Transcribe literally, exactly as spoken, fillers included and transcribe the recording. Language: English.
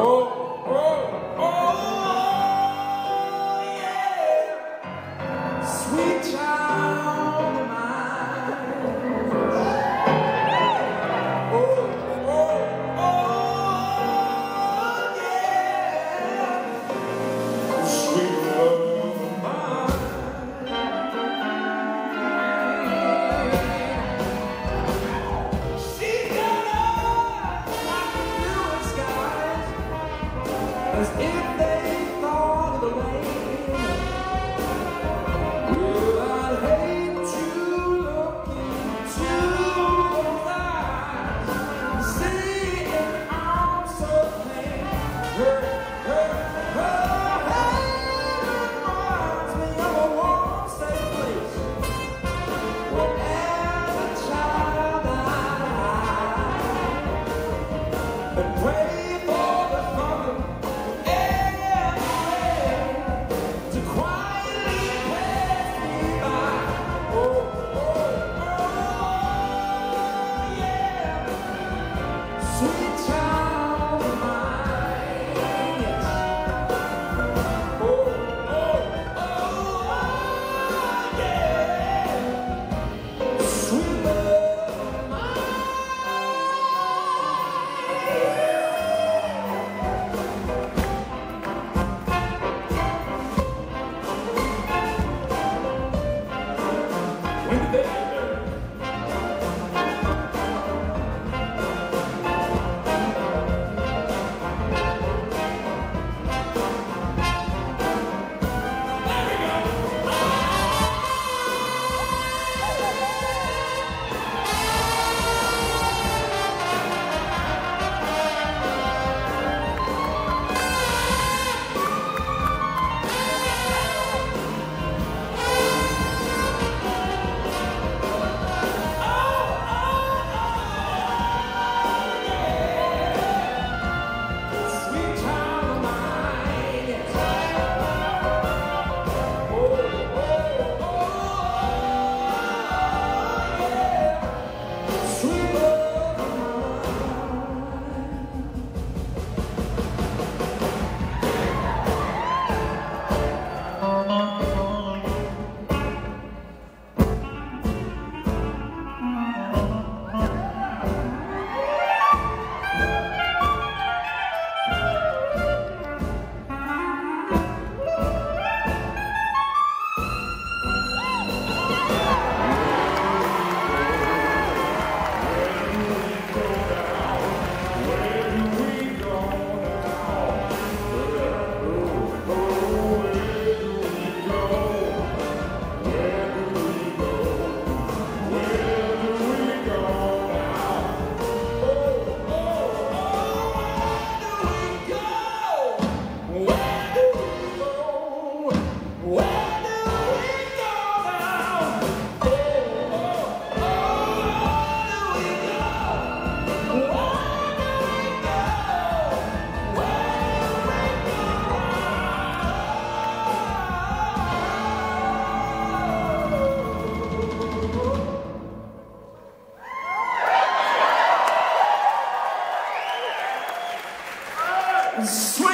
Oh, oh, oh, yeah, sweet child of mine. Oh, oh, oh, yeah, sweet love of mine. She's got eyes like the blue skies, as if they thought the rain. Well, I'd hate to look into those eyes, see an arm so plain. Her, her, her hand reminds me of a warm, safe place, where as a child I hide and pray. Sweet.